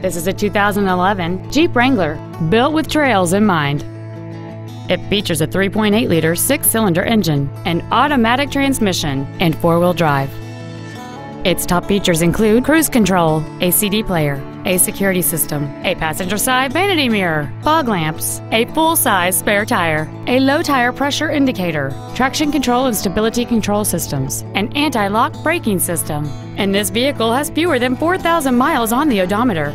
This is a 2011 Jeep Wrangler, built with trails in mind. It features a 3.8-liter six-cylinder engine, an automatic transmission, and four-wheel drive. Its top features include cruise control, a CD player, a security system, a passenger-side vanity mirror, fog lamps, a full-size spare tire, a low-tire pressure indicator, traction control and stability control systems, an anti-lock braking system, and this vehicle has fewer than 4,000 miles on the odometer.